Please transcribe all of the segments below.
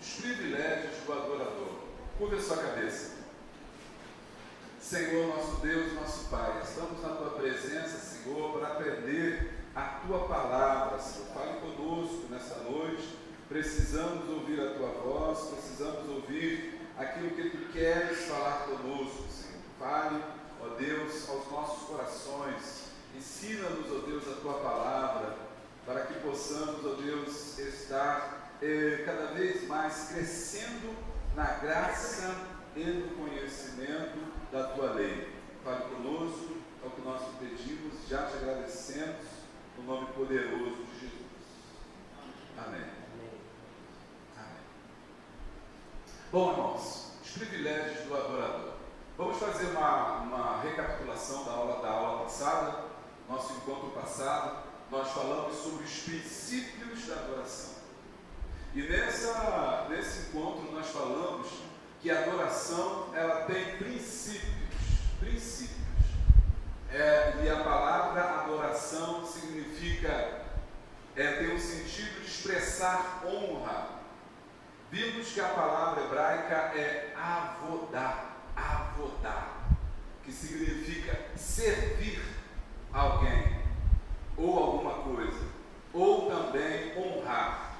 os privilégios do adorador. Curva a sua cabeça. Senhor, nosso Deus, nosso Pai, estamos na Tua presença, Senhor, para aprender a Tua palavra, Senhor. Fale conosco nessa noite. Precisamos ouvir a Tua voz, precisamos ouvir aquilo que Tu queres falar conosco, Senhor. Fale, ó Deus, aos nossos corações. Ensina-nos, ó Deus, a Tua palavra, para que possamos, ó Deus, estar cada vez mais crescendo na graça e no conhecimento da Tua lei. Fale conosco, é o que nós te pedimos, já te agradecemos, no nome poderoso de Jesus. Amém. Amém. Bom, irmãos, os privilégios do adorador. Vamos fazer uma recapitulação da aula passada, nosso encontro passado. Nós falamos sobre os princípios da adoração. E nesse encontro nós falamos que a adoração, ela tem princípios. E a palavra adoração significa, tem o sentido de expressar honra. Vimos que a palavra hebraica é avodá, que significa servir alguém ou alguma coisa, ou também honrar,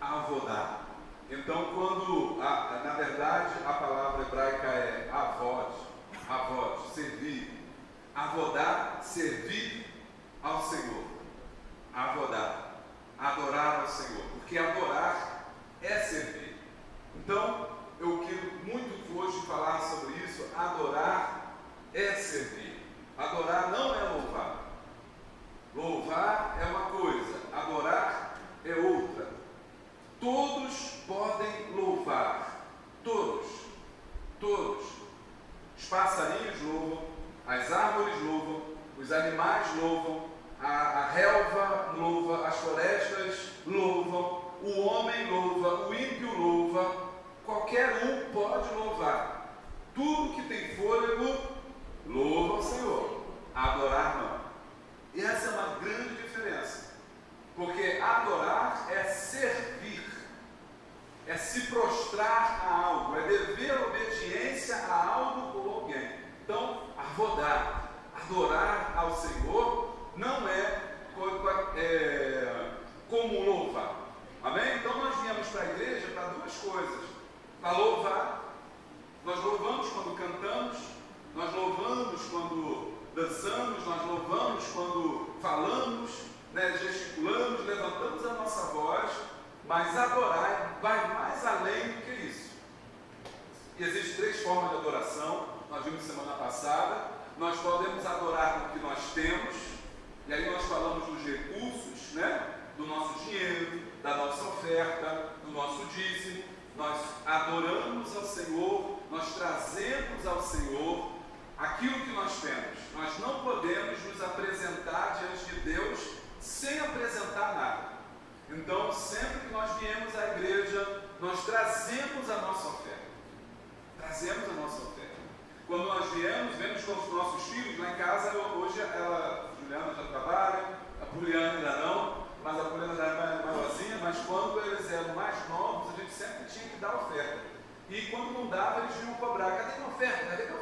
avodá. Então, na verdade, a palavra hebraica é avod, servir. Avodá, servir ao Senhor. Avodá, adorar ao Senhor, porque adorar é servir. Então, eu quero muito hoje falar sobre isso. Adorar é servir. Adorar não é louvar. Louvar é uma coisa, adorar é outra. Todos podem louvar. Todos. Os passarinhos louvam, as árvores louvam, os animais louvam, a relva louva, as florestas louvam, o homem louva, o ímpio louva. Qualquer um pode louvar. Tudo que tem fôlego louva ao Senhor. Adorar não. E essa é uma grande diferença, porque adorar é servir, é se prostrar a algo, é dever obediência a algo ou alguém. Então, adorar ao Senhor não é como louvar, amém? Então nós viemos para a igreja para duas coisas: para louvar. Nós louvamos quando cantamos, nós louvamos quando dançamos, nós louvamos quando falamos, gesticulamos, levantamos a nossa voz, mas adorar vai mais além do que isso. E existem três formas de adoração, nós vimos semana passada. Nós podemos adorar com o que nós temos, e aí nós falamos dos recursos, do nosso dinheiro, da nossa oferta, do nosso dízimo. Nós adoramos ao Senhor, nós trazemos ao Senhor aquilo que nós temos. Nós não podemos nos apresentar diante de Deus sem apresentar nada. Então, sempre que nós viemos à igreja, nós trazemos a nossa oferta. Quando nós vemos com os nossos filhos lá em casa. Hoje a Juliana já trabalha, a Poliana ainda não, mas a Poliana já é maiorzinha. Mas quando eles eram mais novos, a gente sempre tinha que dar oferta. E quando não dava, eles vinham cobrar: cadê minha oferta? Tinha que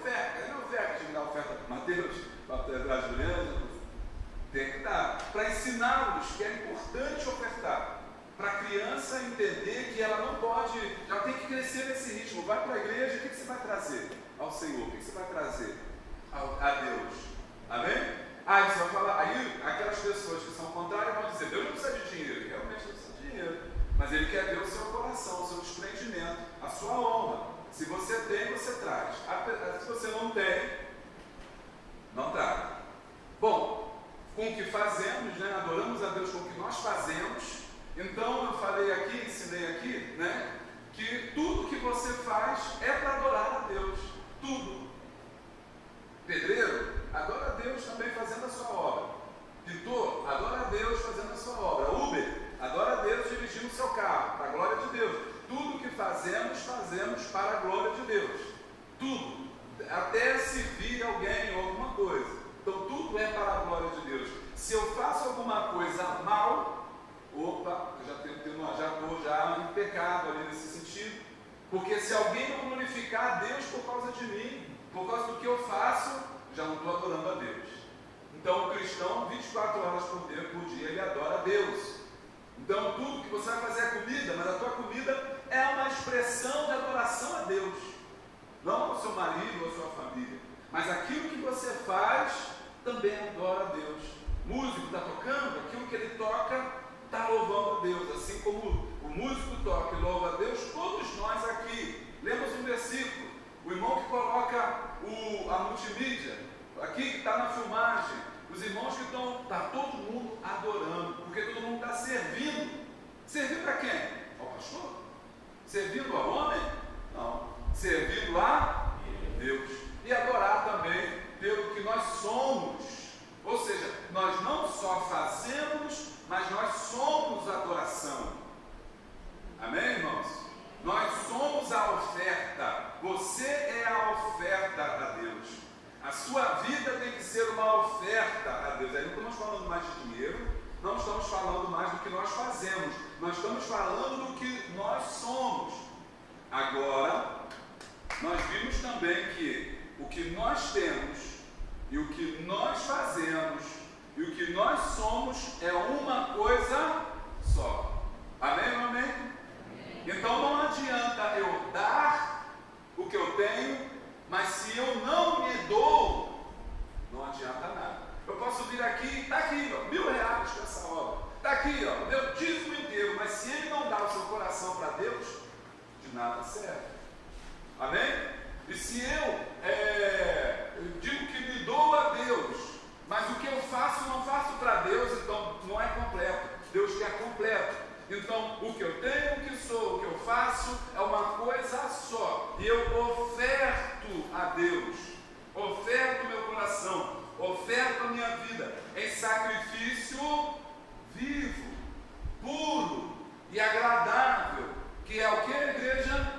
dar oferta para o Mateus, para a Juliana. Tem que dar. Para ensiná-los que é importante ofertar. Para a criança entender que ela não pode, já tem que crescer nesse ritmo. Vai para a igreja, o que você vai trazer ao Senhor? O que você vai trazer a Deus? Amém? Aí você vai falar, aí aquelas pessoas que são contrárias vão dizer: Deus não precisa de dinheiro. Realmente não precisa de dinheiro. Mas Ele quer ver o seu coração, o seu desprendimento, a sua honra. Se você tem, você traz. Se você não tem, não traga. Bom, com o que fazemos, adoramos a Deus com o que nós fazemos. Então, eu falei aqui, ensinei aqui, que tudo que você faz é para adorar a Deus. Tudo. Pedreiro, adora a Deus também fazendo a sua obra. Pintor, adora a Deus fazendo a sua obra. Uber, adora a Deus dirigindo o seu carro, para a glória de Deus. Tudo que fazemos para a glória de Deus. Tudo. Até servir alguém ou alguma coisa. Então, tudo é para a glória de Deus. Se eu faço alguma coisa mal, eu já estou em pecado ali nesse sentido. Porque se alguém não glorificar a Deus por causa de mim, por causa do que eu faço, já não estou adorando a Deus. Então o cristão, 24 horas por dia, ele adora a Deus. Então tudo que você vai fazer é comida, mas a tua comida é uma expressão de adoração a Deus. Não ao seu marido ou à sua família, mas aquilo que você faz também adora a Deus. O músico está tocando, aquilo que ele toca está louvando a Deus, assim como o músico toca e louva a Deus, todos nós aqui, lemos um versículo, o irmão que coloca a multimídia, aqui que está na filmagem, os irmãos que estão, está todo mundo adorando, porque todo mundo está servindo. Servir para quem? Ao pastor? Servindo ao homem? Não. Servindo a Deus. E adorar também pelo que nós somos. Ou seja, nós não só fazemos, mas nós somos a adoração. Amém, irmãos? Nós somos a oferta. Você é a oferta a Deus. A sua vida tem que ser uma oferta a Deus. Aí não estamos falando mais de dinheiro, não estamos falando mais do que nós fazemos. Nós estamos falando do que nós somos. Agora, nós vimos também que o que nós temos e o que nós fazemos e o que nós somos é uma coisa só. Amém ou amém? Então não adianta eu dar o que eu tenho, mas se eu não me dou, não adianta nada. Eu posso vir aqui, está aqui, ó, R$1.000 com essa obra. Está aqui, ó, meu dízimo inteiro, mas se ele não dá o seu coração para Deus, de nada serve. Amém? E se eu digo que me dou a Deus, mas o que eu faço, não faço para Deus, então não é completo. Deus quer completo. Então, o que eu tenho, o que sou, o que eu faço, é uma coisa só. E eu oferto a Deus. Oferto meu coração. Oferto a minha vida em sacrifício vivo, puro e agradável. Que é o que, igreja?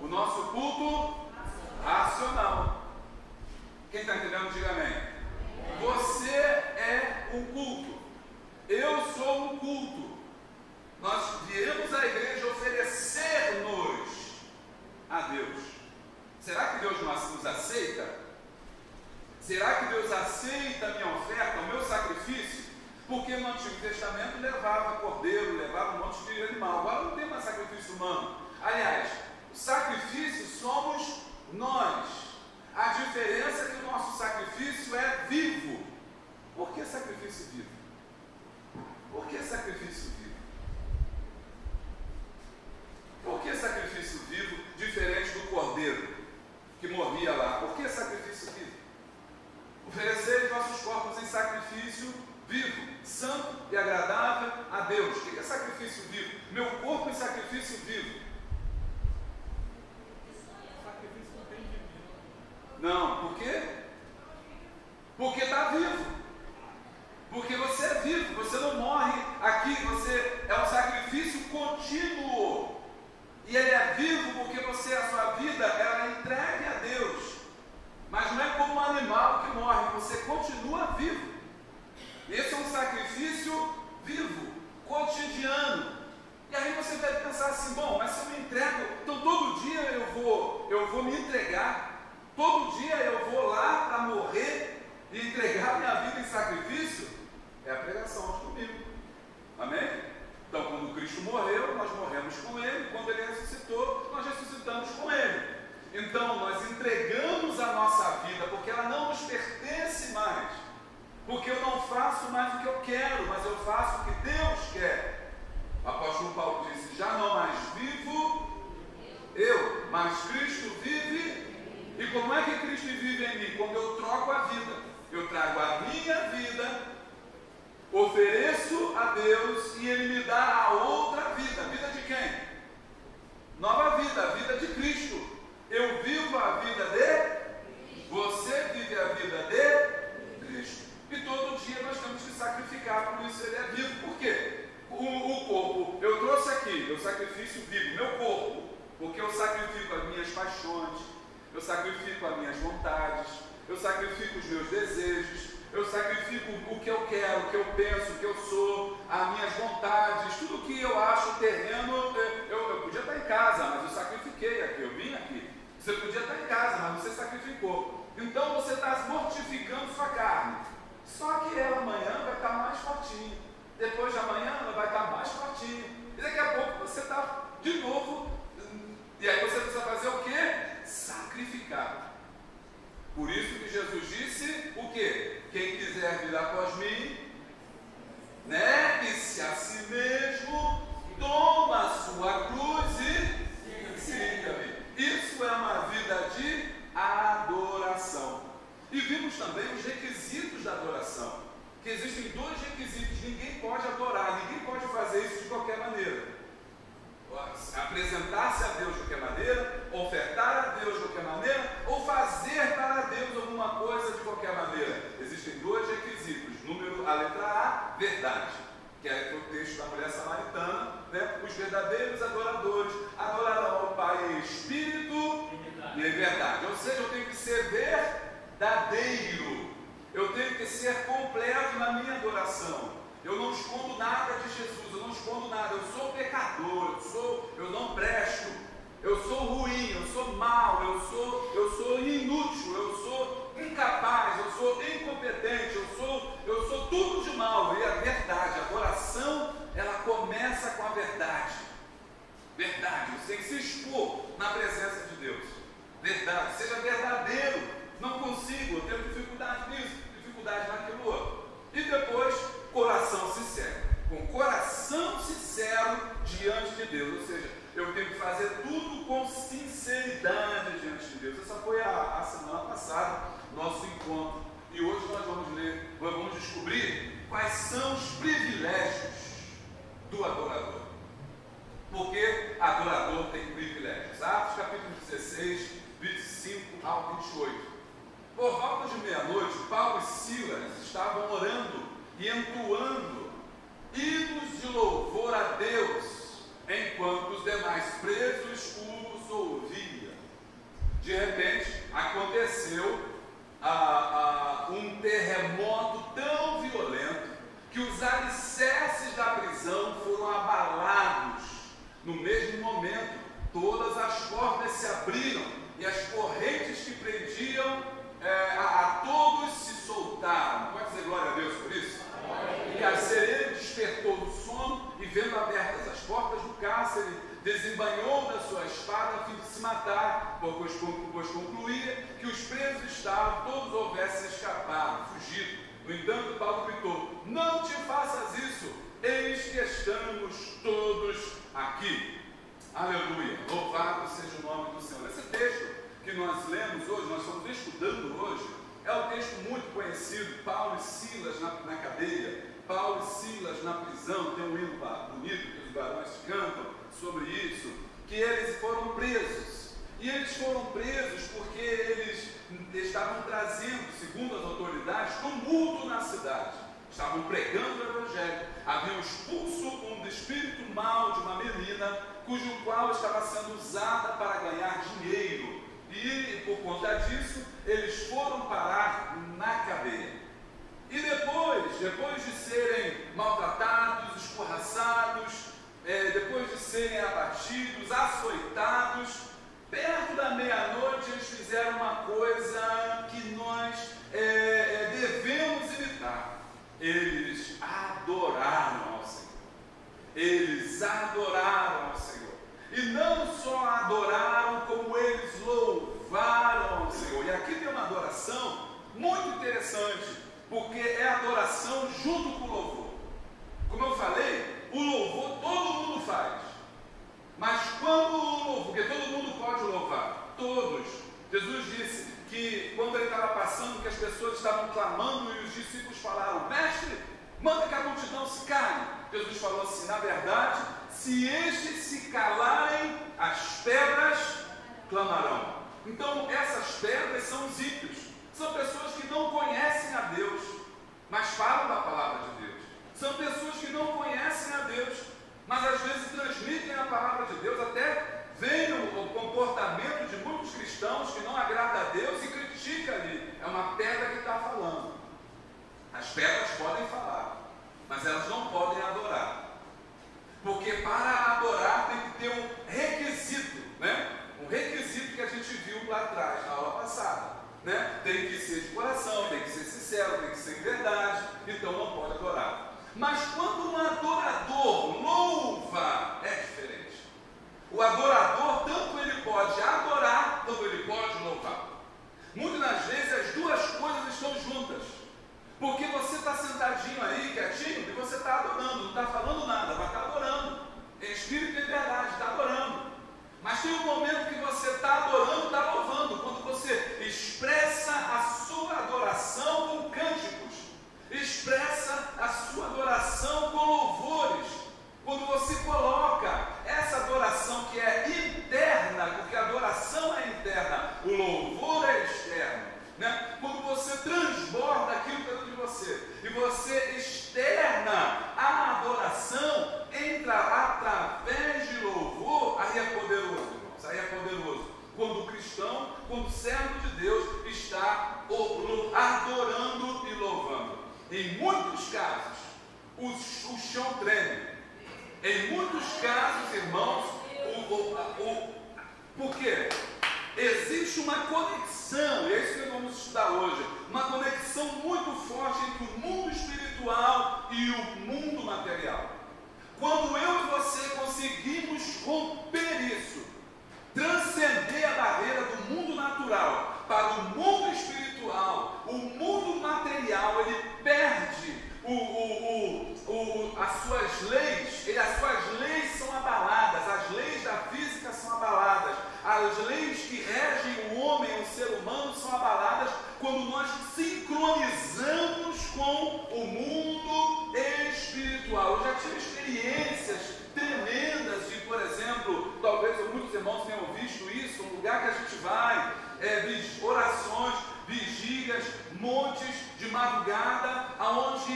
O nosso culto racional. Quem está entendendo, diga amém. Você é o culto. Eu sou o culto. Nós viemos à igreja oferecer-nos a Deus. Será que Deus nos aceita? Será que Deus aceita a minha oferta, o meu sacrifício? Porque no Antigo Testamento levava cordeiro, levava um monte de animal. Agora não tem mais sacrifício humano. Aliás, o sacrifício somos nós. A diferença é que o nosso sacrifício é vivo. Por que sacrifício vivo? Por que sacrifício vivo? Por que sacrifício vivo diferente do cordeiro que morria lá? Por que sacrifício vivo? Oferecer os nossos corpos em sacrifício vivo, santo e agradável a Deus. O que é sacrifício vivo? Meu corpo em sacrifício vivo. Não, por quê? Porque está vivo. Porque você é vivo, você não morre aqui, você é um sacrifício contínuo. E ele é vivo porque você, a sua vida, ela é entregue a Deus. Mas não é como um animal que morre, você continua vivo. Esse é um sacrifício vivo, cotidiano. E aí você deve pensar assim, bom, mas se eu me entrego, então todo dia eu vou me entregar. Todo dia eu vou lá para morrer e entregar minha vida em sacrifício? É a pregação de domingo. Amém? Então, quando Cristo morreu, nós morremos com Ele. Quando Ele ressuscitou, nós ressuscitamos com Ele. Então, nós entregamos a nossa vida, porque ela não nos pertence mais. Porque eu não faço mais o que eu quero, mas eu faço o que Deus quer. O apóstolo Paulo disse, já não mais vivo eu, mas Cristo vive. E como é que Cristo vive em mim? Quando eu troco a vida, eu trago a minha vida, ofereço a Deus e Ele me dá a outra vida. Vida de quem? Nova vida, a vida de Cristo. Eu vivo a vida de... Você vive a vida de Cristo. E todo dia nós temos que sacrificar, por isso Ele é vivo. Por quê? O corpo, eu trouxe aqui, eu sacrifício vivo, meu corpo, porque eu sacrifico as minhas paixões, eu sacrifico as minhas vontades, eu sacrifico os meus desejos, eu sacrifico o que eu quero, o que eu penso, o que eu sou, as minhas vontades, tudo que eu acho terreno, eu podia estar em casa, mas eu sacrifiquei, Você podia estar em casa, mas você sacrificou. Então você está mortificando sua carne. Só que ela amanhã vai estar mais fortinha. Depois de amanhã ela vai estar mais fortinha. E daqui a pouco você está de novo. E aí você precisa fazer o quê? Sacrificar. Por isso que Jesus disse o quê? Quem quiser vir após mim, negue-se a si mesmo, toma a sua cruz e siga-me. Isso é uma vida de adoração. E vimos também os requisitos da adoração, que existem dois requisitos. Ninguém pode adorar, ninguém pode fazer isso de qualquer maneira. Apresentar-se a Deus de qualquer maneira, ofertar a Deus de qualquer maneira, ou fazer para Deus alguma coisa de qualquer maneira. Existem dois requisitos. A letra A, verdade, que é o texto da mulher samaritana, né? Os verdadeiros adoradores adorarão ao Pai em espírito e em verdade. Ou seja, eu tenho que ser verdadeiro, eu tenho que ser completo na minha adoração. Eu não escondo nada de Jesus, eu não escondo nada, eu sou pecador, eu não presto, eu sou ruim, eu sou mau, eu sou inútil, eu sou incapaz, eu sou incompetente, eu sou tudo de mal. E a verdade, a adoração, ela começa com a verdade. Verdade, você tem que se expor na presença de Deus. Verdade, seja verdadeiro. Não consigo, eu tenho dificuldade nisso, dificuldade naquilo outro. E depois, coração sincero. Com coração sincero diante de Deus. Ou seja, eu tenho que fazer tudo com sinceridade diante de Deus. Essa foi a semana passada, nosso encontro. E hoje nós vamos ler, vamos descobrir quais são os privilégios do adorador. Porque adorador tem privilégios. Atos capítulo 16, 25 ao 28. Por volta de meia-noite, Paulo e Silas estavam orando e entoando hinos de louvor a Deus, enquanto os demais presos os ouviam. De repente, aconteceu um terremoto tão violento que os alicerces da prisão foram abalados. No mesmo momento, todas as portas se abriram e as correntes que prendiam a todos se soltaram. Pode dizer glória a Deus por isso? O carcereiro despertou do sono e, vendo abertas as portas do cárcere, desembanhou da sua espada a fim de se matar, pois concluía que os presos estavam, todos houvessem escapado, fugido. No entanto, Paulo gritou: não te faças isso, eis que estamos todos aqui. Aleluia, louvado seja o nome do Senhor. Esse texto que nós lemos hoje, nós estamos estudando hoje, é um texto muito conhecido, Paulo e Silas na cadeia, Paulo e Silas na prisão. Tem um hino bonito que os barões cantam sobre isso, que eles foram presos. E eles foram presos porque eles estavam trazendo, segundo as autoridades, tumulto na cidade. Estavam pregando o evangelho. Haviam expulso um espírito mau de uma menina, cujo qual estava sendo usada para ganhar dinheiro. E, por conta disso, eles foram parar na cadeia. E depois de serem maltratados, escorraçados, depois de serem abatidos, açoitados, perto da meia-noite eles fizeram uma coisa que nós devemos evitar. Eles adoraram ao Senhor. Eles adoraram ao Senhor. E não só adoraram, como eles louvaram ao Senhor. E aqui tem uma adoração muito interessante, porque é adoração junto com o louvor. Como eu falei, o louvor todo mundo faz. Mas quando o louvor, porque todo mundo pode louvar, todos. Jesus disse que quando ele estava passando, que as pessoas estavam clamando e os discípulos falaram: mestre, manda que a multidão se cale. Jesus falou assim: na verdade, se estes se calarem, as pedras clamarão. Então, essas pedras são os ímpios. São pessoas que não conhecem a Deus, mas falam da palavra de Deus. São pessoas que não conhecem a Deus, mas às vezes transmitem a palavra de Deus. Até vem o comportamento de muitos cristãos que não agrada a Deus e critica ali. É uma pedra que está falando. As pedras podem falar, mas elas não podem adorar. Porque para adorar tem que ter um requisito, né? Um requisito que a gente viu adorador, tanto ele pode adorar, tanto ele pode louvar. Muitas das vezes as duas coisas estão juntas. Porque você está sentadinho aí, quietinho, e você está adorando, não está falando nada, mas está adorando. É espírito e verdade, está adorando. Mas tem um momento que você está adorando, está louvando, quando você expressa a sua adoração com cânticos, expressa a sua adoração com louvores, quando você coloca essa adoração que é interna, porque a adoração é interna, o louvor é externo, né? Quando você transborda aquilo dentro de você, e você externa a adoração, entra através de louvor, aí é poderoso, irmãos, aí é poderoso, quando o cristão, quando o servo de Deus está adorando e louvando. Em muitos casos, o chão treme. Em muitos casos, irmãos, por quê? Existe uma conexão, é isso que vamos estudar hoje, uma conexão muito forte entre o mundo espiritual e o mundo material. Quando eu e você conseguimos romper isso, transcender a barreira do mundo natural para o mundo espiritual, o mundo material, ele perde as suas leis, as suas leis são abaladas, as leis da física são abaladas, as leis que regem o homem, o ser humano, são abaladas quando nós sincronizamos com o mundo espiritual. Eu já tive experiências tremendas de, por exemplo, talvez muitos irmãos tenham visto isso, um lugar que a gente vai, orações, vigílias, montes de madrugada, onde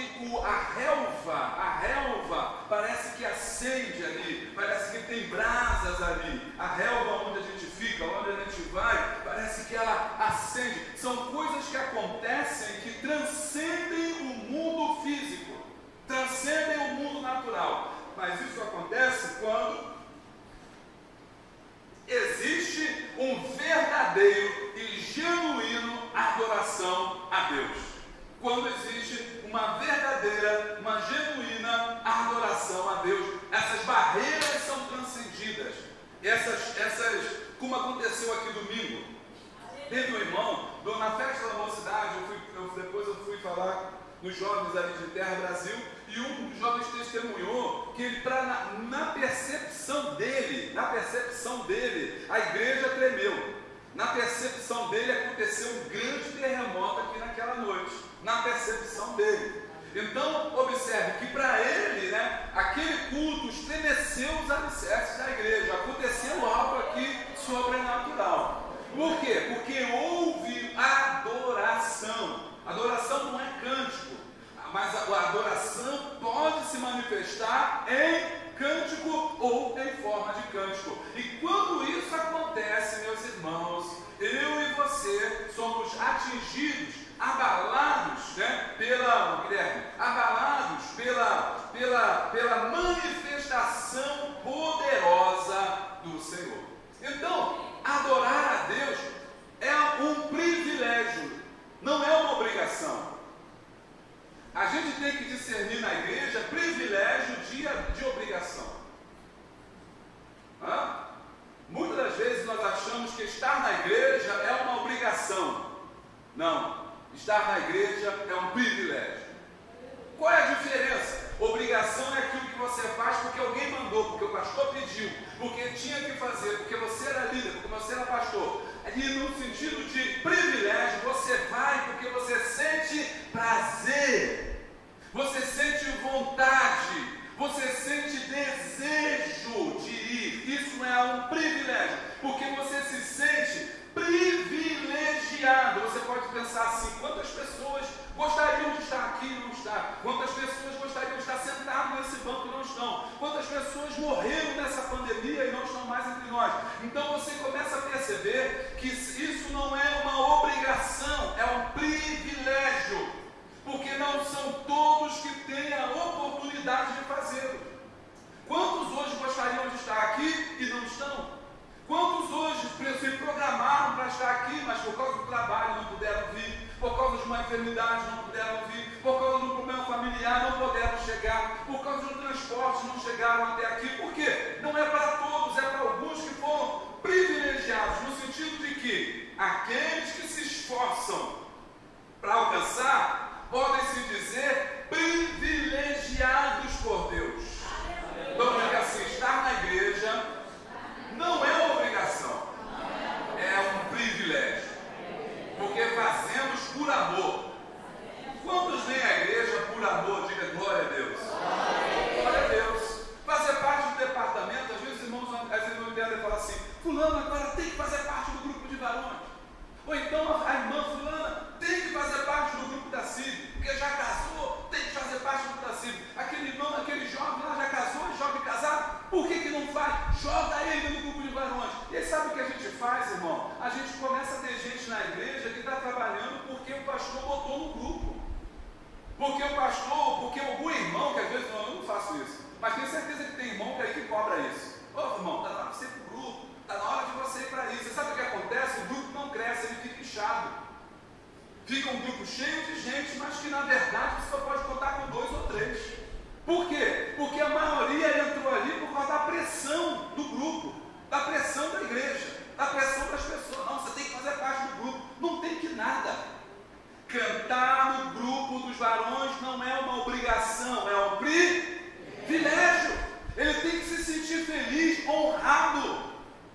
a relva parece que acende ali, parece que tem brasas ali, a relva onde a gente fica, onde a gente vai, parece que ela acende. São coisas que acontecem que transcendem o mundo físico, transcendem o mundo natural. Mas isso acontece quando existe um verdadeiro e genuíno adoração a Deus. Quando existe uma verdadeira, uma genuína adoração a Deus, essas barreiras são transcendidas. Como aconteceu aqui domingo, teve um irmão, na festa da mocidade, depois eu fui falar nos jovens ali de Terra Brasil, e um dos jovens testemunhou que ele, na percepção dele, a igreja tremeu. Na percepção dele aconteceu um grande terremoto aqui naquela noite, na percepção dele. Então, observe que para ele, aquele culto estremeceu os alicerces da igreja, aconteceu algo aqui sobrenatural. Por quê? Porque houve adoração. Adoração não é cântico, mas a adoração pode se manifestar em cântico ou em forma de cântico. E quando isso acontece, meus irmãos, eu e você somos atingidos, abalados, pela manifestação poderosa do Senhor. Então, adorar a Deus é um privilégio, não é uma obrigação. A gente tem que discernir na igreja privilégio de obrigação. Muitas das vezes nós achamos que estar na igreja é uma obrigação. Não, estar na igreja é um privilégio. Qual é a diferença? Obrigação é aquilo que você faz porque alguém mandou, porque o pastor pediu, porque tinha que fazer, porque você era líder, porque você era pastor. E no sentido de privilégio, você vai porque você sente prazer, você sente vontade, você sente desejo de ir. Isso é um privilégio, porque você se sente privilegiado. Você pode pensar assim: quantas pessoas gostariam de estar aqui e não estar? Quantas pessoas gostariam de estar sentado nesse banco e não estão? Quantas pessoas morreram nessa pandemia e não estão mais entre nós? Então você começa a perceber que isso não é uma obrigação, é um privilégio, porque não são todos que têm a oportunidade de fazê-lo. Quantos hoje gostariam de estar aqui e não estão? Quantos hoje se programaram para estar aqui, mas por causa do trabalho não puderam vir, por causa de uma enfermidade não puderam vir, por causa de um problema familiar não puderam chegar, por causa do transporte não chegaram até aqui? Por quê? Não é para todos, é para alguns que dela e falar assim: fulano agora tem que fazer parte do grupo de varões. Ou então a irmã fulana tem que fazer parte do grupo da CIB, porque já casou, tem que fazer parte do grupo da CIB. Aquele irmão, aquele jovem lá já casou, jovem casado, por que não faz? Joga ele no grupo de varões. E aí sabe o que a gente faz, irmão? A gente começa a ter gente na igreja que está trabalhando porque o pastor botou no grupo. Porque o pastor, porque algum irmão, que às vezes não, eu não faço isso, mas tenho certeza que tem irmão que aí que cobra isso. Ô irmão, está na hora de você ir para o grupo, está na hora de você ir para isso. Você sabe o que acontece? O grupo não cresce, ele fica inchado. Fica um grupo cheio de gente, mas que na verdade você só pode contar com 2 ou 3. Por quê? Porque a maioria entrou ali por causa da pressão do grupo, da pressão da igreja, da pressão das pessoas. Não, você tem que fazer parte do grupo. Não tem que nada. Cantar no grupo dos varões não é uma obrigação, é um privilégio. Ele tem que se sentir feliz, honrado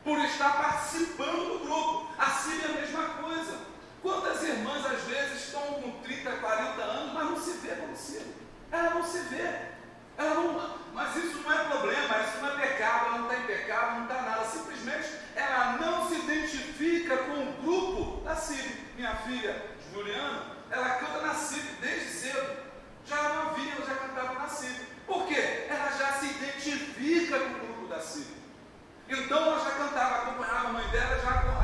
por estar participando do grupo. Assim é a mesma coisa. Quantas irmãs às vezes estão com 30, 40 anos, mas não se vê como sendo? Ela não se vê. Ela não, mas isso não é problema, isso não é pecado, ela não está em pecado, não está nada. Simplesmente ela não se identifica com o grupo da Síria. Minha filha Juliana, ela canta na CIB desde cedo. Já era novinha, ela já cantava na CIB. Por quê? Ela já se identifica com o grupo da CIB. Então ela já cantava, acompanhava a mãe dela, já cantava.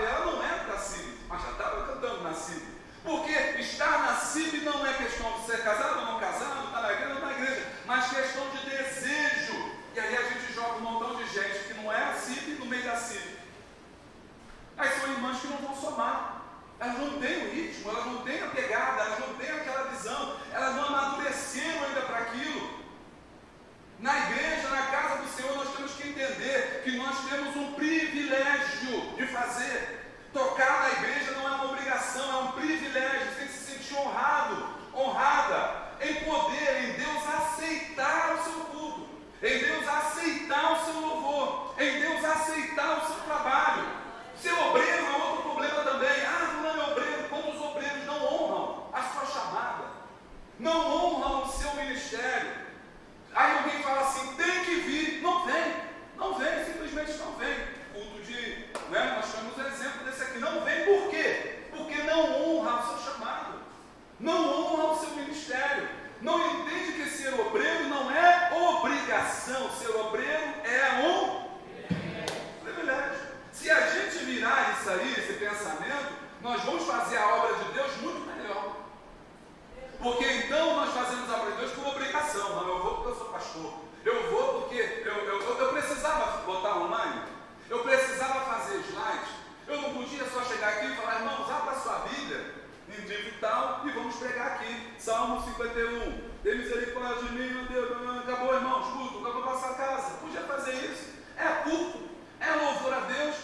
E ela não era da CIB, mas já estava cantando na CIB. Porque estar na CIB não é questão de ser casado ou não casado, estar na igreja ou não na igreja, mas questão de desejo. E aí a gente joga um montão de gente que não é a CIB no meio da CIB. Aí são irmãs que não vão somar. Elas não têm o ritmo, elas não têm a pegada, elas não têm aquela visão, elas não amadureceram ainda para aquilo. Na igreja, na casa do Senhor, nós temos que entender que nós temos um privilégio de fazer. Tocar na igreja não é uma obrigação, é um privilégio. Você tem que se sentir honrado, honrada, em poder, em Deus aceitar o seu culto, em Deus aceitar o seu louvor, em Deus aceitar o seu trabalho. Ser obreiro é outro problema também. Não é obreiro. Como os obreiros não honram a sua chamada, não honram o seu ministério. Aí alguém fala assim: tem que vir. Não vem, não vem, simplesmente não vem. Culto de, né? Nós temos um exemplo desse aqui. Não vem por quê? Porque não honra o seu chamado, não honra o seu ministério. Não entende que ser obreiro não é obrigação. Ser obreiro é um privilégio. Se a gente virar isso aí, esse pensamento, nós vamos fazer a obra de Deus muito melhor. Porque então nós fazemos a obra de Deus por obrigação. Não, eu vou porque eu sou pastor. Eu vou porque eu precisava botar online. Eu precisava fazer slides. Eu não podia só chegar aqui e falar: irmãos, abra a sua Bíblia em digital e vamos pregar aqui. Salmo 51. Tem misericórdia de mim, meu Deus. Acabou, irmãos, culto. Acabou a nossa casa. Podia fazer isso. É culto. É louvor a Deus,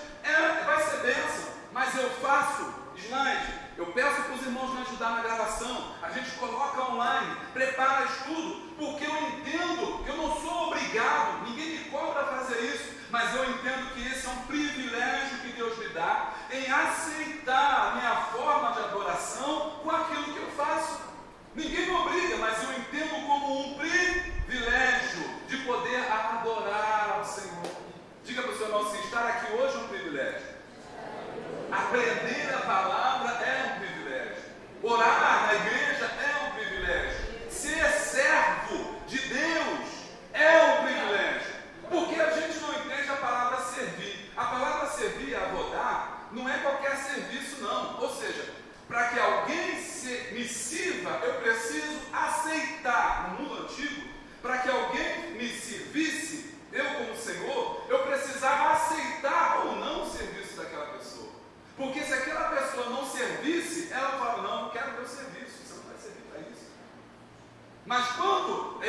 vai ser bênção, mas eu faço slide, eu peço para os irmãos me ajudar na gravação, a gente coloca online, prepara estudo, porque eu entendo, eu não sou obrigado, ninguém me cobra fazer isso, mas eu entendo que esse é um privilégio que Deus me dá, em aceitar a minha forma de adoração com aquilo que eu faço. Ninguém me obriga, mas eu entendo como um privilégio de poder adorar ao Senhor. Diga para o seu irmão assim: estar aqui hoje é um privilégio. Aprender a palavra é um privilégio. Orar na igreja é um privilégio. Ser servo de Deus é um privilégio. Porque a gente não entende a palavra servir. A palavra servir, adorar, não é qualquer serviço, não. Ou seja, para que alguém me sirva, eu preciso aceitar, no mundo antigo, para que alguém me servisse, eu como Senhor, eu precisava aceitar ou não o serviço daquela pessoa. Porque se aquela pessoa não servisse, ela fala: não, eu quero meu serviço, você não vai servir para isso. Mas quando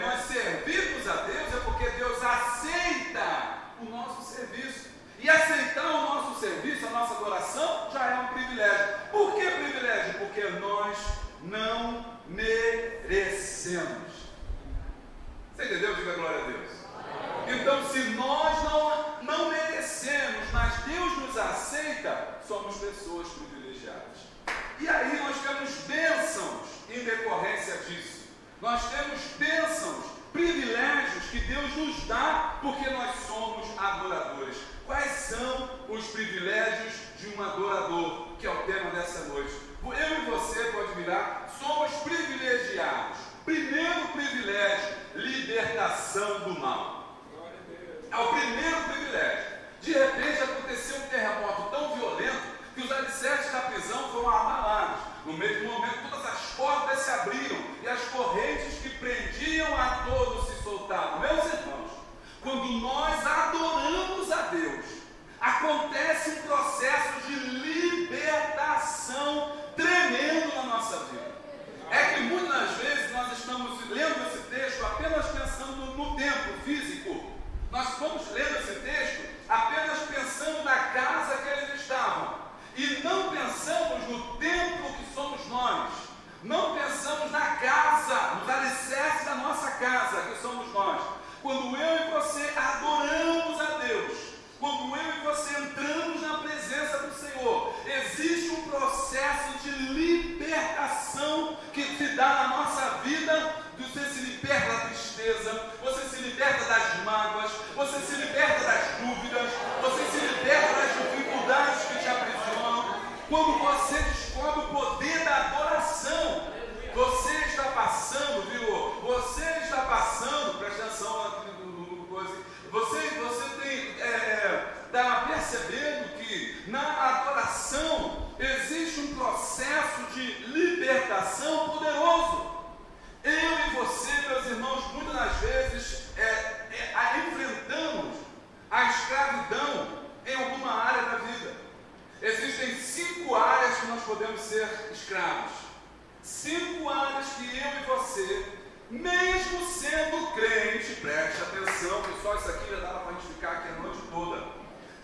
nós servimos a Deus, é porque Deus aceita o nosso serviço. E aceitar o nosso serviço, a nossa adoração, já é um privilégio. Por que privilégio? Porque nós não merecemos. Você entendeu? Diga glória a Deus. Então, se nós não merecemos, mas Deus nos aceita, somos pessoas privilegiadas. E aí nós temos bênçãos em decorrência disso. Nós temos bênçãos, privilégios que Deus nos dá porque nós somos a De repente aconteceu um terremoto tão violento que os alicerces da prisão foram abalados. No mesmo momento, todas as portas se abriram e as correntes que prendiam a todos se soltaram. Meus irmãos, quando nós adoramos a Deus, acontece um processo de libertação tremendo na nossa vida. É que muitas vezes nós estamos lendo esse texto apenas pensando no tempo físico. Nós fomos lendo esse texto apenas pensando na casa que eles estavam. E não pensamos no templo que somos nós. Não pensamos na casa, nos alicerces da nossa casa que somos nós. Quando eu e você adoramos a Deus, quando eu e você entramos na presença do Senhor, existe um processo de libertação que se dá na nossa vida. Você se liberta da tristeza, você se liberta das mágoas, você se liberta das dúvidas, você se liberta das dificuldades que te aprisionam. Quando você descobre o poder da adoração, você está passando, viu? Você está passando, presta atenção no coisa, você tem, está percebendo que na adoração existe um processo de libertação poderoso. Eu e você, meus irmãos, muitas das vezes enfrentamos a escravidão em alguma área da vida. Existem 5 áreas que nós podemos ser escravos. 5 áreas que eu e você, mesmo sendo crente, preste atenção, que só isso aqui já dava para a gente ficar aqui a noite toda.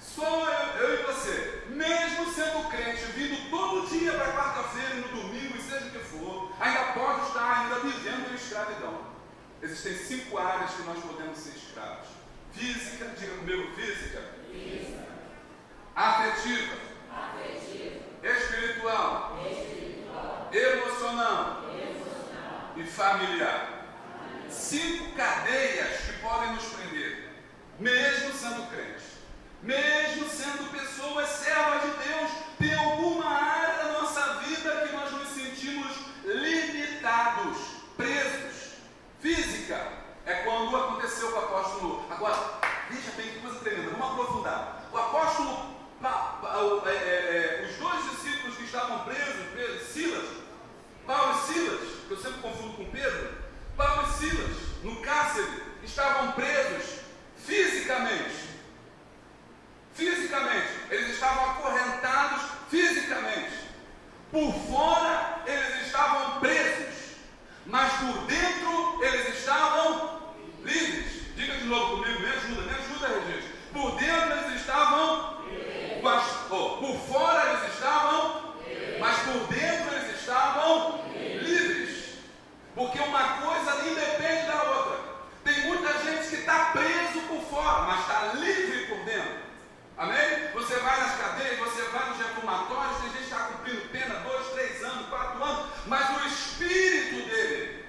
Só eu e você, mesmo sendo crente, vindo todo dia para quarta-feira, no domingo, e seja o que for, ainda pode estar ainda vivendo em escravidão. Existem 5 áreas que nós podemos ser escravos. Física, diga comigo, física. Física. Afetiva. Afetiva. Espiritual. Espiritual. Emocional. Emocional. E familiar. Familiar. 5 cadeias que podem nos prender, mesmo sendo crente. Mesmo sendo pessoas servas de Deus, tem alguma área da nossa vida que nós nos sentimos limitados, presos. Física é quando aconteceu com o apóstolo. Agora, veja bem que coisa tremenda, vamos aprofundar. O apóstolo, os 2 discípulos que estavam presos, Silas, Paulo e Silas, que eu sempre confundo com Pedro, Paulo e Silas, no cárcere, estavam presos fisicamente. Fisicamente, eles estavam acorrentados fisicamente. Por fora, eles estavam presos, mas por dentro, eles estavam livres. Diga de novo comigo, me ajuda, Regina. Por dentro, eles estavam livres. Por fora, eles estavam livres, mas por dentro, eles estavam livres. Porque uma coisa independe da outra. Tem muita gente que está preso por fora, mas está livre por dentro. Amém? Você vai nas cadeias, você vai nos reformatórios, tem gente que está cumprindo pena 2, 3 anos, 4 anos, mas o espírito dele,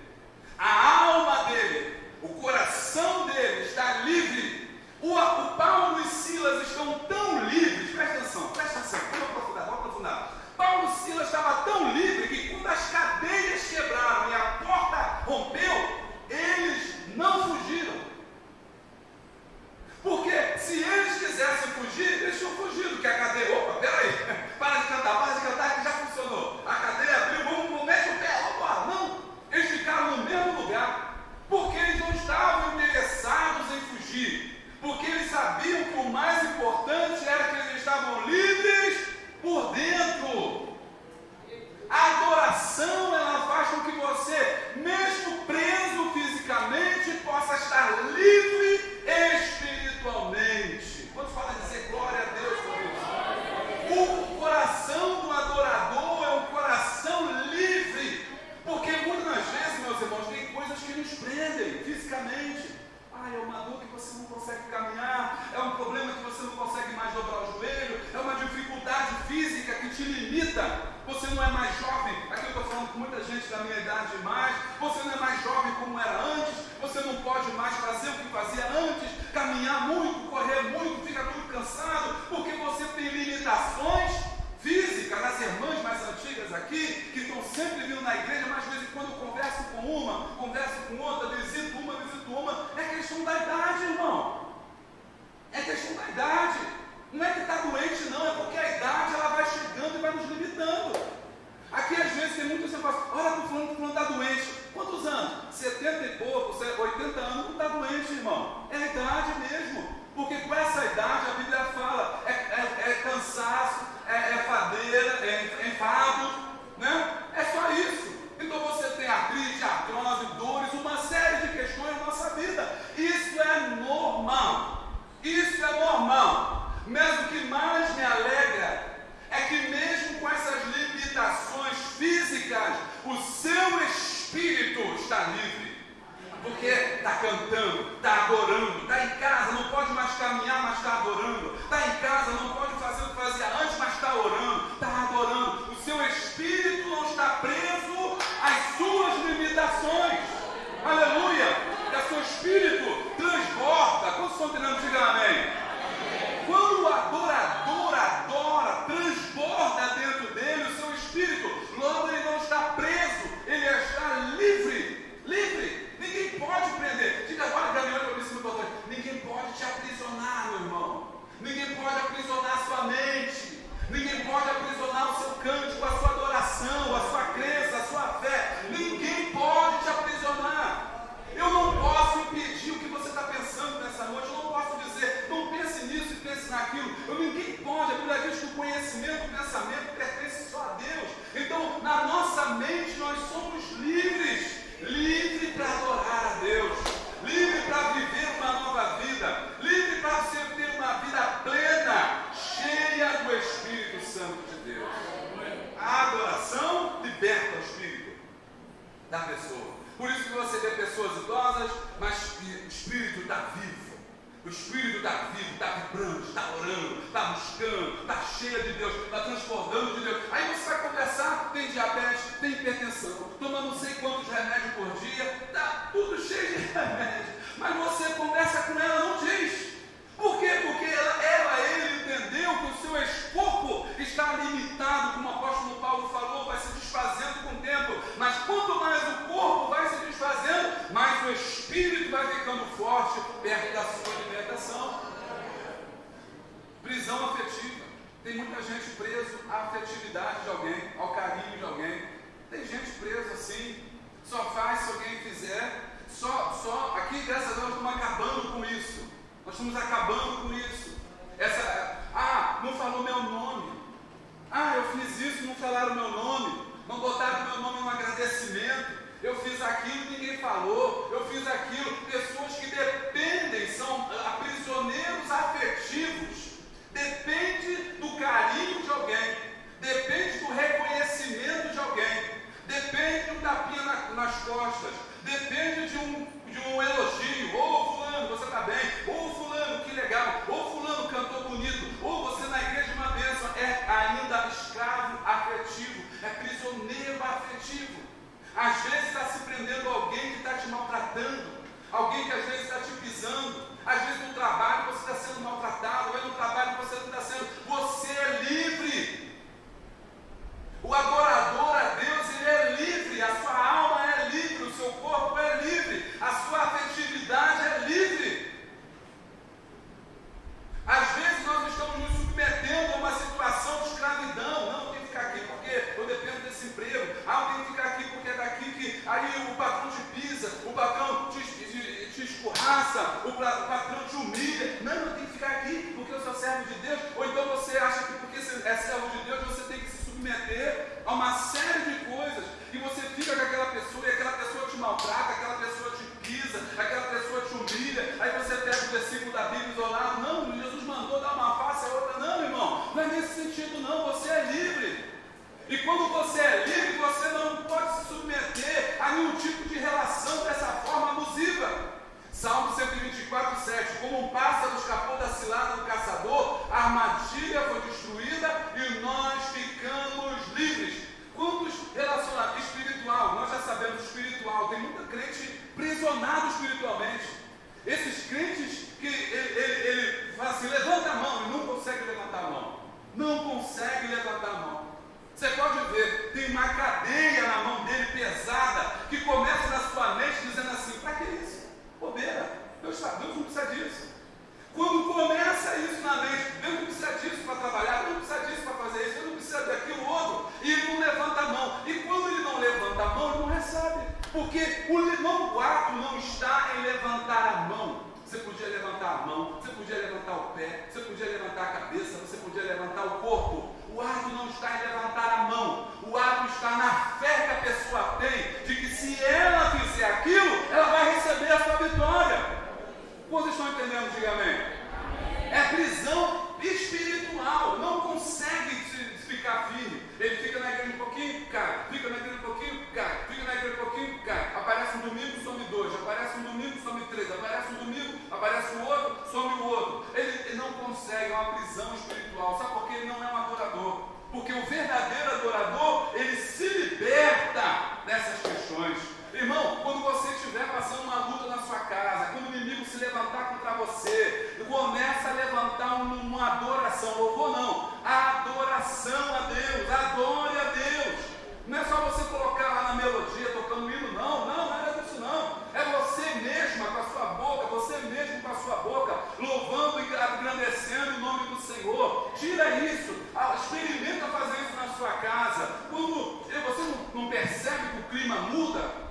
a alma dele, o coração dele está livre. O Paulo e Silas estão tão livres, presta atenção, vamos aprofundar. Paulo e Silas estavam tão livres que quando as cadeias quebraram e a porta rompeu, eles não fugiram. Porque se eles quisessem fugir, eles tinham fugido, que a cadeia, opa, peraí, para de cantar, que já funcionou. A cadeia abriu, vamos, mete o pé, opa, não. Eles ficaram no mesmo lugar, porque eles não estavam interessados em fugir, porque eles sabiam que o mais importante era que eles estavam livres por dentro. A adoração, ela faz com que você, mesmo preso fisicamente, possa estar livre espiritualmente. Quando fala dizer glória a Deus por isso, o coração do adorador é um coração livre, porque muitas vezes, meus irmãos, tem coisas que nos prendem fisicamente. É uma dor que você não consegue caminhar, é um problema que você não consegue mais dobrar o joelho, é uma dificuldade física que te limita, você não é mais jovem. Não é que está doente, não, é porque a idade ela vai chegando e vai nos limitando. Aqui às vezes tem muitos que falam, olha para o fulano está doente. Quantos anos? 70 e pouco, 80 anos, não está doente, irmão. É a idade mesmo. Porque com essa idade a Bíblia fala, é cansaço, é fadeira, é enfado, né? É só isso. Então você tem artrite, artrose, dores, uma série de questões na nossa vida. Isso é normal. Isso é normal. Mas o que mais me alegra é que mesmo com essas limitações físicas, o seu espírito está livre. Porque está cantando, está adorando, está em casa, não pode mais caminhar, mas está adorando, está em casa, não pode fazer o que fazia antes, mas está orando, está adorando. O seu espírito não está preso às suas limitações. Aleluia! E o seu espírito transborda. Quantos estão treinando? Diga amém. Quando o adorador adora, transborda dentro dele o seu espírito, logo ele não está preso, ele está livre, livre. Ninguém pode prender. Diga agora, Daniel, eu disse no botão. Ninguém pode te aprisionar, meu irmão. Ninguém pode aprisionar a sua mente. Ninguém pode aprisionar o seu cântico, a sua adoração, a sua crença, a sua fé. Ninguém pode te aprisionar. Eu não posso impedir o que você está pensando nessa noite. Eu não posso dizer, não pense nisso e pense naquilo. Ninguém pode. A Bíblia diz que o conhecimento, o pensamento pertence só a Deus. Então, na nossa mente, nós somos livres. Livre para adorar a Deus, livre para viver uma nova vida, livre para você ter uma vida plena, cheia do Espírito Santo de Deus. A adoração liberta o espírito da pessoa. Por isso que você vê pessoas idosas, mas o espírito está vivo. O espírito está vivo, está vibrando, está orando, está buscando, está cheio de Deus, está transbordando de Deus. Aí você vai conversar, tem diabetes, tem hipertensão, toma não sei quantos remédios por dia, está tudo cheio de remédio. Mas você conversa com ela, não diz. Por quê? Porque ele entendeu que o seu corpo está limitado, como o apóstolo Paulo falou, vai se desfazendo com o tempo. Mas quanto mais o corpo vai se desfazendo, mais o espírito vai ficando forte perto da sua libertação. Prisão afetiva. Tem muita gente presa à afetividade de alguém, ao carinho de alguém. Tem gente presa assim, só faz se alguém fizer. Só aqui, graças a Deus, estamos acabando com isso. Nós estamos acabando com isso. Não falou meu nome. Eu fiz isso e não falaram meu nome. Não botaram meu nome no agradecimento. Eu fiz aquilo e ninguém falou. Eu fiz aquilo. Pessoas que dependem, são prisioneiros afetivos. Depende do carinho de alguém. Depende do reconhecimento de alguém. Depende do tapinha nas costas. Depende de um elogio. Ou fulano, você está bem. Ou fulano, que legal. Ou fulano, cantou bonito. Ou você na igreja uma bênção. É ainda escravo afetivo. É prisioneiro afetivo. Às vezes está se prendendo a alguém que está te maltratando. Alguém que às vezes está te pisando. Às vezes no trabalho você está sendo maltratado. Ou no trabalho você não está sendo. Você é livre. O adorador a Deus, ele é livre, a sua alma é livre, o seu corpo é livre, a sua afetividade é livre. Às vezes nós estamos nos submetendo a uma situação de escravidão. Não, eu tenho que ficar aqui porque eu dependo desse emprego. Eu tenho que ficar aqui porque é daqui que aí o patrão te pisa, o patrão te escorraça, o patrão te humilha. Não, eu tenho que ficar aqui porque eu sou servo de Deus. Ou então você acha que porque você é servo de Deus, você tem que se meter a uma série de coisas e você fica com aquela pessoa e aquela pessoa te maltrata, aquela pessoa te pisa, aquela pessoa te humilha. Aí você pega o versículo da Bíblia isolado. Não, Jesus mandou dar uma face a outra. Não, irmão, não é nesse sentido não. Você é livre. E quando você é livre, você não pode se submeter a nenhum tipo de relação dessa forma abusiva. Salmo 124:7. Como um pássaro escapou da cilada do caçador, a armadilha foi destruída e nós ficamos livres. Quantos relacionamentos espiritual, nós já sabemos espiritual, tem muita crente prisionado espiritualmente. Esses crentes que ele fala assim, levanta a mão, e não consegue levantar a mão. Não consegue levantar a mão. Você pode ver, tem uma cadeia na mão dele pesada, que começa na sua mente dizendo assim, para que isso? Bobeira, Deus não precisa disso. Quando começa isso na mente, Deus não precisa diga amém. É prisão espiritual, não consegue ficar firme. Ele fica na igreja um pouquinho, cai, fica na igreja um pouquinho, cai, fica na igreja um pouquinho, cai. Aparece um domingo, some dois, aparece um domingo, some três, aparece um domingo, aparece o outro, some o outro. Ele não consegue, é uma prisão espiritual. Sabe por quê? Ele não é um adorador. Porque o verdadeiro adorador, ele se liberta dessas questões. Irmão, quando você estiver passando uma luta na sua casa, quando o inimigo se levantar contra você, começa a levantar uma adoração, louvor não, adoração a Deus, adore a Deus. Não é só você colocar lá na melodia, tocando hino, não era disso não. É você mesma com a sua boca, você mesmo com a sua boca, louvando e agradecendo o nome do Senhor. Tira isso, experimenta fazer isso na sua casa. Quando você não percebe que o clima muda,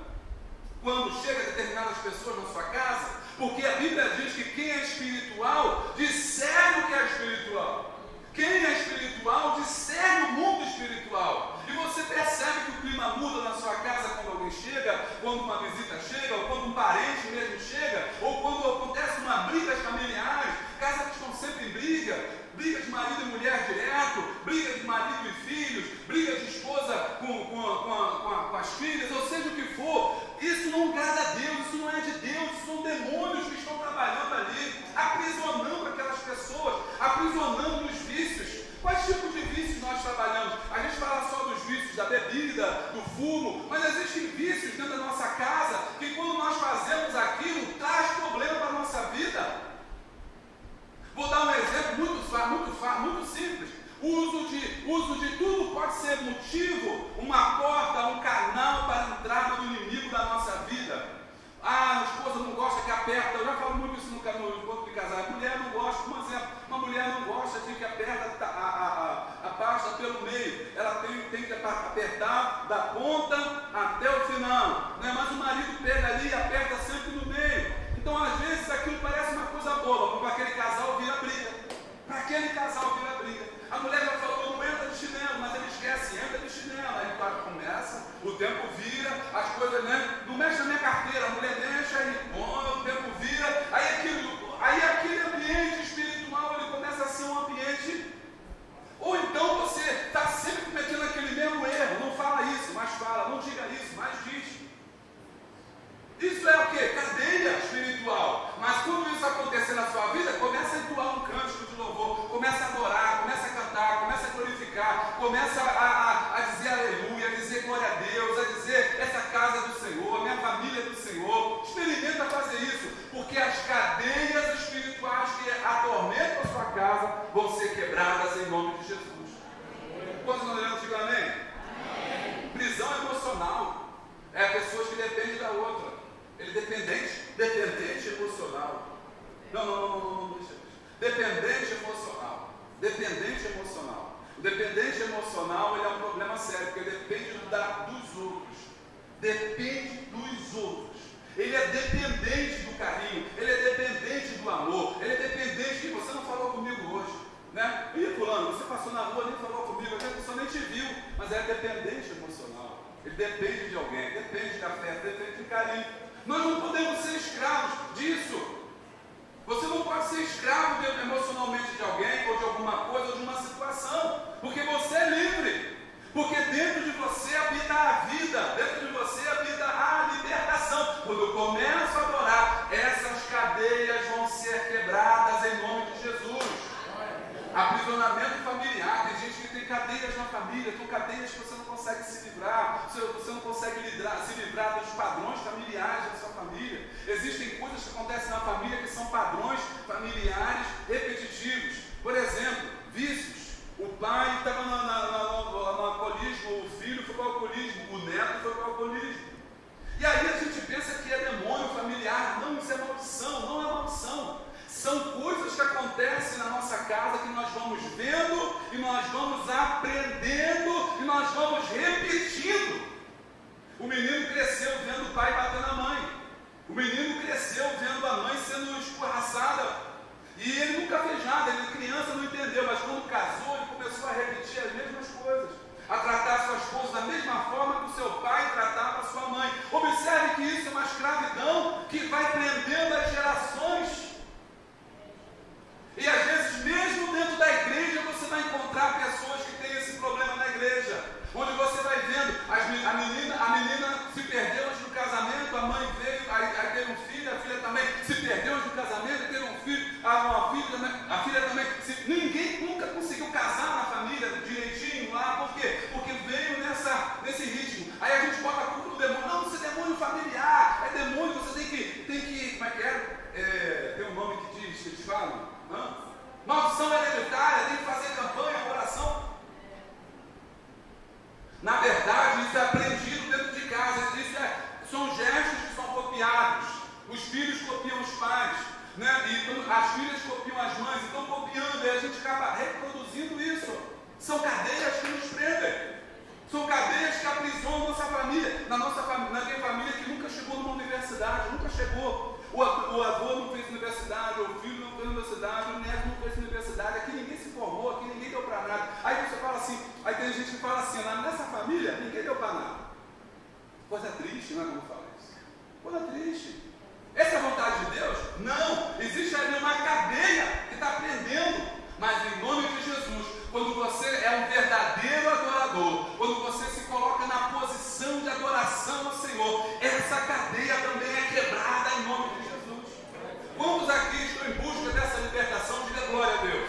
quando chega determinadas pessoas na sua casa, porque a Bíblia diz que quem é espiritual discerne o que é espiritual. Quem é espiritual discerne o mundo espiritual. E você percebe que o clima muda na sua casa quando alguém chega, quando uma visita chega, ou quando um parente mesmo chega, ou quando acontece uma briga familiar, casas que estão sempre em briga de marido e mulher direto, briga de marido e filhos, briga de esposa com as filhas, ou seja o que for. Isso não agrada a Deus, isso não é de Deus, são demônios que estão trabalhando ali, aprisionando aquelas pessoas, aprisionando os vícios. Quais tipos de vícios nós trabalhamos? A gente fala só dos vícios da bebida, do fumo, mas existem vícios dentro da nossa casa, que quando nós fazemos aquilo, traz problema para a nossa vida. Vou dar um exemplo muito simples. O uso de tudo pode ser motivo, uma porta, um canal para a entrada do inimigo da nossa vida. Ah, a esposa não gosta que aperta. Eu já falo muito isso no encontro de casal. A mulher não gosta, por exemplo, uma mulher não gosta de que aperta a pasta pelo meio. Ela tem que apertar da ponta até o final, né? Mas o marido pega ali e aperta sempre no meio. Então, às vezes, aquilo parece uma coisa boa, para aquele casal vira briga. Para aquele casal vira briga. A mulher já falou, não entra de chinelo, mas ele esquece, entra de chinelo. Aí começa, o tempo vira, as coisas, né? Não mexe na minha carteira, a mulher mexe, aí o tempo vira. Aí aquele ambiente espiritual, ele começa a ser um ambiente... Ou então você está sempre cometendo aquele mesmo erro, não fala isso, mas fala, não diga isso, mas diz. Isso é o que? Cadeia espiritual. Mas quando isso acontecer na sua vida, começa a entoar um cântico de louvor, começa a adorar, começa a cantar, começa a glorificar, começa a dizer aleluia, a dizer glória a Deus, a dizer essa casa do Senhor, minha família é do Senhor. Experimenta fazer isso, porque as cadeias espirituais que atormentam a sua casa vão ser quebradas em nome de Jesus. Quantos nós olhamos, digam amém? Amém. Prisão emocional é pessoas que dependem da outra. Ele é dependente emocional. Não, deixa. Dependente emocional. O dependente emocional, ele é um problema sério, porque ele depende dos outros. Ele é dependente do carinho, ele é dependente do amor, ele é dependente de você não falou comigo hoje, né? Ih, fulano, você passou na rua, nem falou comigo, a pessoa nem te viu, mas é dependente emocional. Ele depende de alguém, depende da fé, depende de carinho. Nós não podemos ser escravos disso. Você não pode ser escravo emocionalmente de alguém, ou de alguma coisa, ou de uma situação, porque você é livre, porque dentro de você habita a vida, dentro de você habita a libertação. Quando eu começo a adorar, essas cadeias vão ser quebradas em nome de Jesus. Aprisionamento familiar, tem gente que tem cadeias na família, tem cadeias que você não consegue se livrar, você não consegue se livrar dos padrões familiares da sua família. Existem coisas que acontecem na família que são padrões familiares repetitivos. Por exemplo, vícios. O pai estava no alcoolismo, o filho foi para o alcoolismo, o neto foi para o alcoolismo. E aí a gente pensa que é demônio familiar. Não, isso é maldição, não é maldição. São coisas que acontecem na nossa casa que nós vamos vendo e nós vamos aprendendo e nós vamos repetindo. O menino cresceu vendo o pai batendo a mãe. O menino cresceu vendo a mãe sendo escorraçada. E ele nunca fez nada, ele criança não entendeu, mas quando casou ele começou a repetir as mesmas coisas, a tratar a sua esposa da mesma forma que o seu pai tratava a sua mãe. Observe que isso é uma escravidão que vai prendendo as gerações. e a gente acaba reproduzindo isso. São cadeias que nos prendem. São cadeias que aprisionam nossa família. Naquela família que nunca chegou numa universidade, nunca chegou. O avô não fez universidade, o filho não fez universidade, o neto não fez universidade. Aqui ninguém se formou, aqui ninguém deu para nada. Aí você fala assim, aí tem gente que fala assim, nessa família ninguém deu para nada. Coisa triste, não é como fala isso? Coisa triste. Essa é a vontade de Deus? Não! Existe ali uma cadeia que está prendendo. Mas em nome de Jesus, quando você é um verdadeiro adorador, quando você se coloca na posição de adoração ao Senhor, essa cadeia também é quebrada em nome de Jesus. Quantos aqui estão em busca dessa libertação? Diga glória a Deus.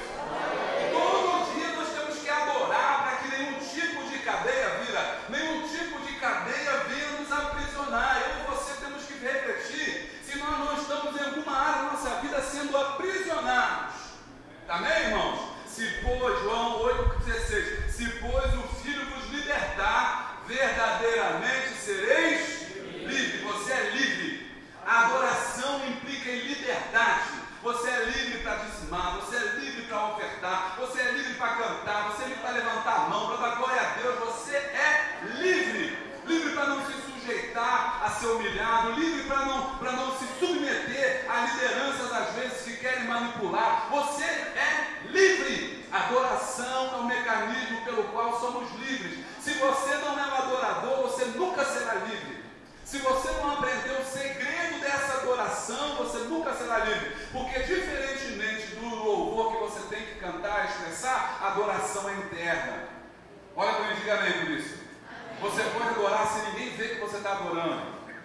Todo dia nós temos que adorar para que nenhum tipo de cadeia vira, nenhum tipo de cadeia vira nos aprisionar. Eu e você temos que refletir se nós não estamos em alguma área da nossa vida sendo aprisionados. Amém, irmãos? Se pois, João 8,16, se pois o Filho vos libertar, verdadeiramente sereis livres. Você é livre. A adoração implica em liberdade. Você é livre para dizimar, você é livre para ofertar, você é livre para cantar, você é livre para levantar a mão, para dar glória a Deus. Você é livre. Livre para não se sujeitar a ser humilhado, livre para não se submeter a lideranças, às vezes, que querem manipular. Você é livre. Adoração é um mecanismo pelo qual somos livres. Se você não é um adorador, você nunca será livre. Se você não aprender o segredo dessa adoração, você nunca será livre. Porque, diferentemente do louvor que você tem que cantar, expressar, a adoração é interna. Olha para mim, diga amém por isso. Você pode adorar se ninguém vê que você está adorando.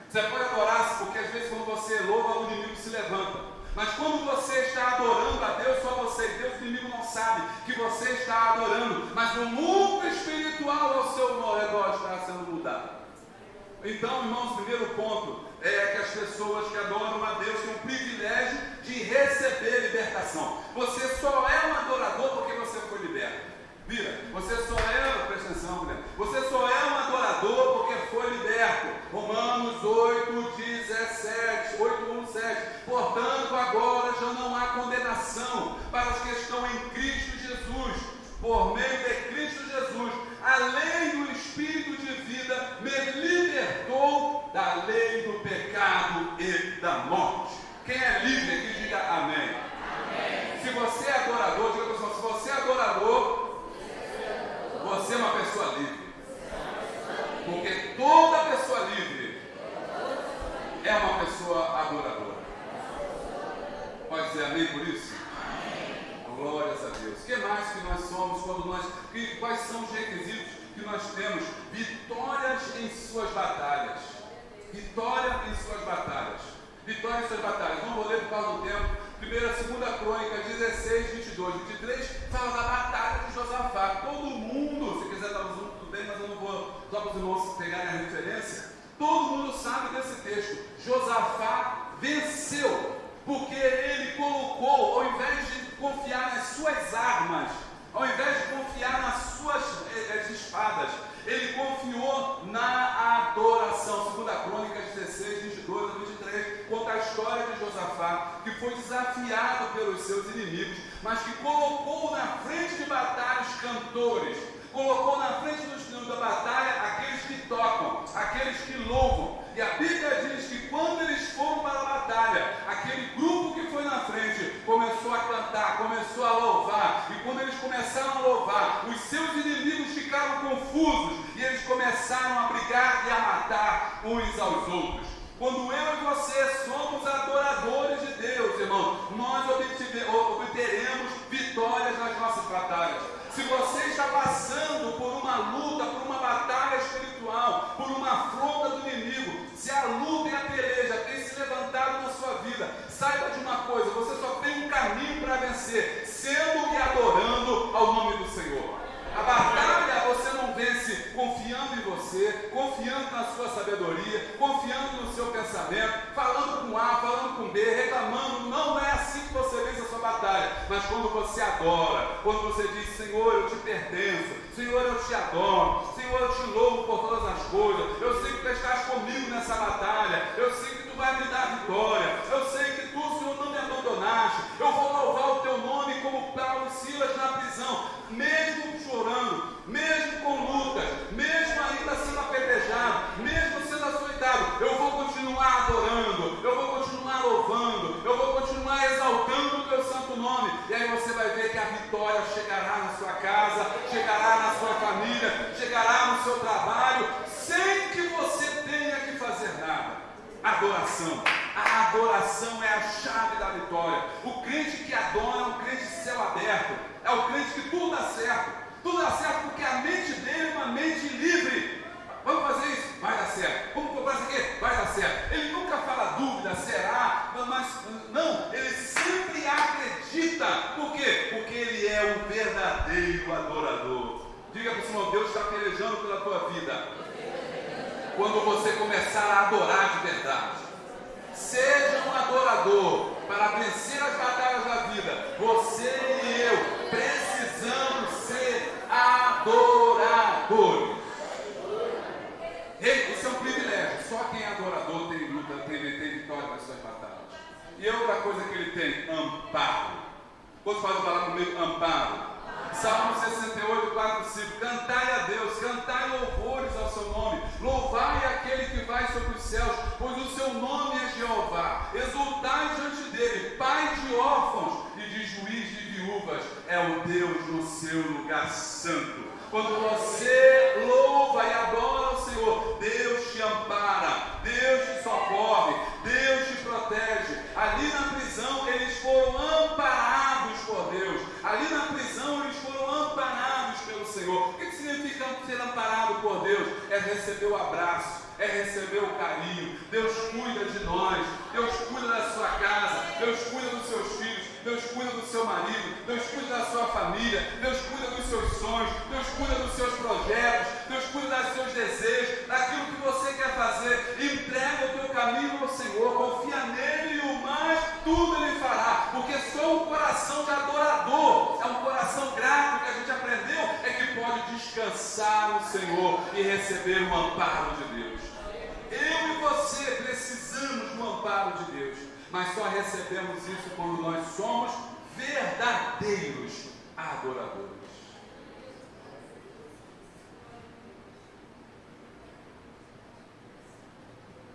Você pode adorar porque às vezes quando você louva, o inimigo se levanta. Mas quando você está adorando a Deus, só você e Deus, o inimigo não sabe que você está adorando. Mas o mundo espiritual ao seu redor está sendo mudado. Então, irmãos, o primeiro ponto é que as pessoas que adoram a Deus têm o privilégio de receber libertação. Você só é um adorador porque você foi liberto. Vira, você só é, presta atenção, mulher, você só é um adorador porque foi liberto. Romanos 8:17. Portanto, agora já não há condenação para os que estão em Cristo Jesus. Por meio de Cristo Jesus, a lei do Espírito de vida me libertou da lei do pecado e da morte. Quem é livre aqui, diga amém. Amém. Se você é adorador, diga pessoal, se você é adorador, você é uma pessoa livre. Porque toda pessoa livre é uma pessoa adoradora. Pode dizer amém por isso? Amém. Glórias a Deus. O que mais que nós somos quando nós... Quais são os requisitos que nós temos? Vitórias em suas batalhas. Vitória em suas batalhas. Vitória em suas batalhas. Não vou ler por causa do tempo. Primeira, segunda crônica, 16:22-23, fala da batalha de Josafá. Todo mundo, se quiser estar usando tudo bem, mas eu não vou, só para os irmãos pegarem a referência, todo mundo sabe desse texto. Josafá venceu, porque ele colocou, ao invés de confiar nas suas armas, ao invés de confiar nas suas espadas, ele confiou na adoração. Segunda crônica, 16:22-23, conta a história de Josafá, que foi desafiado pelos seus inimigos, mas que colocou na frente de batalha os cantores, colocou na frente dos filhos da batalha aqueles que tocam, aqueles que louvam. E a Bíblia diz que quando eles foram para a batalha, aquele grupo que foi na frente começou a cantar, começou a louvar. E quando eles começaram a louvar, os seus inimigos ficaram confusos e eles começaram a brigar e a matar uns aos outros. Quando eu e você somos adoradores de Deus, irmão, nós obteremos vitórias nas nossas batalhas. Se você está passando por uma luta, por uma batalha espiritual, por uma afronta do inimigo, se a luta e a peleja tem se levantado na sua vida, saiba de uma coisa, você só tem um caminho para vencer, sendo e adorando ao nome do Senhor. A batalha você não vence confiando em você, confiando na sua sabedoria, confiando no seu pensamento, falando com A, falando com B, reclamando. Não é assim que você vence a sua batalha. Mas quando você adora, quando você diz, Senhor, eu te pertenço, Senhor, eu te adoro, Senhor, eu te louvo por todas as coisas, eu sei que tu estás comigo nessa batalha, eu sei que tu vai me dar vitória, eu sei que tu, Senhor, não me abandonaste, eu vou louvar o teu nome como Paulo se vitória chegará na sua casa, chegará na sua família, chegará no seu trabalho, sem que você tenha que fazer nada. Adoração. A adoração é a chave da vitória. O crente que adora é um crente de céu aberto, é o crente que tudo dá certo. Tudo dá certo porque a mente dele é uma mente livre. Vamos fazer isso? Vai dar certo. Vamos comprar isso aqui? Vai dar certo. Ele nunca fala dúvida, será? Mas, não, ele sempre acredita. Por quê? Porque ele é um verdadeiro adorador. Diga para o Senhor, Deus está pelejando pela tua vida. Quando você começar a adorar de verdade, seja um adorador para vencer as batalhas da vida. Você e eu precisamos ser adoradores. Ei, isso é um privilégio. Só quem é adorador tem luta, tem vitória nas suas batalhas. E outra coisa que ele tem, amparo. Quantos podem falar comigo? Amparo. Salmo 68, 4-5. Cantai a Deus, cantai louvores ao seu nome, louvai aquele que vai sobre os céus, pois o seu nome é Jeová. Exultai diante dele, pai de órfãos e de juiz de viúvas, é o Deus no seu lugar santo. Quando você louva e adora o Senhor, Deus te ampara, Deus te socorre, Deus te protege. Ali na prisão eles foram amparados por Deus. Ali na prisão eles foram amparados pelo Senhor. O que significa ser amparado por Deus? É receber o abraço, é receber o carinho. Deus cuida de nós, Deus cuida da sua casa, Deus cuida dos seus filhos, Deus cuida do seu marido, Deus cuida da sua família, Deus cuida dos seus sonhos, Deus cuida dos seus projetos, Deus cuida dos seus desejos, daquilo que você quer fazer. Entrega o teu caminho ao Senhor, confia nele e o mais tudo ele fará, porque só um coração de adorador, é um coração grato que a gente aprendeu, é que pode descansar no Senhor e receber o amparo de Deus. Eu e você precisamos do amparo de Deus. Mas só recebemos isso quando nós somos verdadeiros adoradores.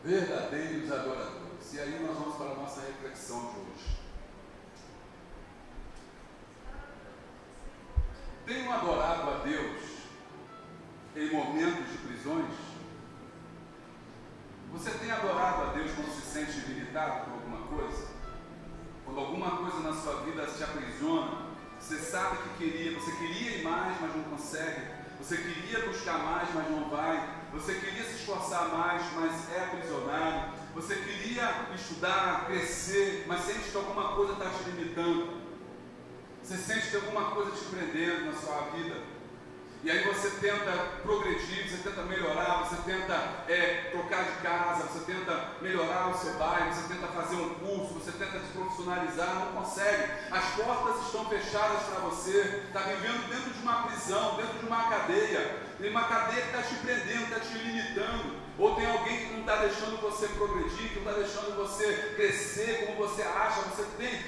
Verdadeiros adoradores. E aí nós vamos para a nossa reflexão de hoje. Tenho adorado a Deus em momentos de prisões? Você tem adorado a Deus quando se sente limitado por alguma coisa? Quando alguma coisa na sua vida te aprisiona, você sabe que queria, você queria ir mais, mas não consegue. Você queria buscar mais, mas não vai. Você queria se esforçar mais, mas é aprisionado. Você queria estudar, crescer, mas sente que alguma coisa está te limitando. Você sente que alguma coisa te prendendo na sua vida. E aí você tenta progredir, você tenta melhorar, você tenta trocar de casa, você tenta melhorar o seu bairro, você tenta fazer um curso, você tenta se profissionalizar, não consegue. As portas estão fechadas para você, está vivendo dentro de uma prisão, dentro de uma cadeia. Tem uma cadeia que está te prendendo, está te limitando. Ou tem alguém que não está deixando você progredir, que não está deixando você crescer como você acha,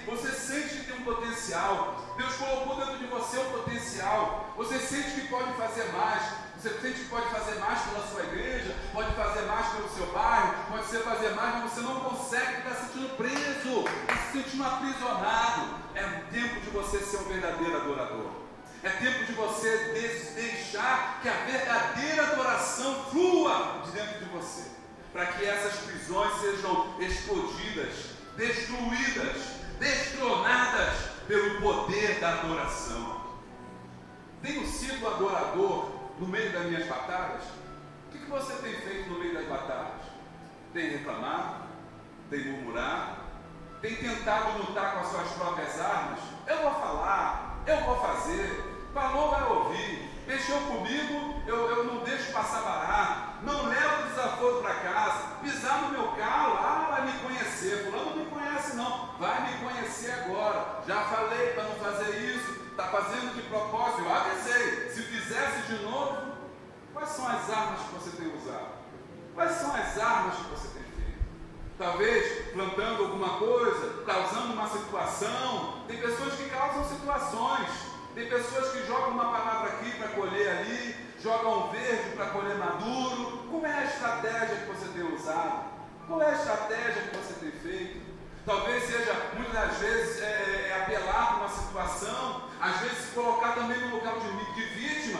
você sente que tem um potencial. Deus colocou dentro de você um potencial. Você sente que pode fazer mais. Você sente que pode fazer mais pela sua igreja, pode fazer mais pelo seu bairro, pode ser fazer mais, mas você não consegue, está se sentindo preso, está se sentindo aprisionado. É tempo de você ser um verdadeiro adorador. É tempo de você deixar que a verdadeira adoração flua de dentro de você, para que essas prisões sejam explodidas, destruídas, destronadas pelo poder da adoração. Tenho sido adorador no meio das minhas batalhas? O que você tem feito no meio das batalhas? Tem reclamado? Tem murmurado? Tem tentado lutar com as suas próprias armas? Eu vou falar, eu vou fazer. Falou, vai ouvir. Mexeu comigo, eu não deixo passar barato. Não levo o desaforo para casa. Pisar no meu carro, lá vai me conhecer. Fulano não me conhece não, vai me conhecer agora. Já falei para não fazer isso. Está fazendo de propósito, eu avisei. Se fizesse de novo, quais são as armas que você tem usado? Quais são as armas que você tem feito? Talvez plantando alguma coisa, causando uma situação. Tem pessoas que causam situações. Tem pessoas que jogam uma palavra aqui para colher ali, jogam verde para colher maduro. Como é a estratégia que você tem usado? Qual é a estratégia que você tem feito? Talvez seja, muitas das vezes, apelar para uma situação. situação, às vezes se colocar também no local de vítima,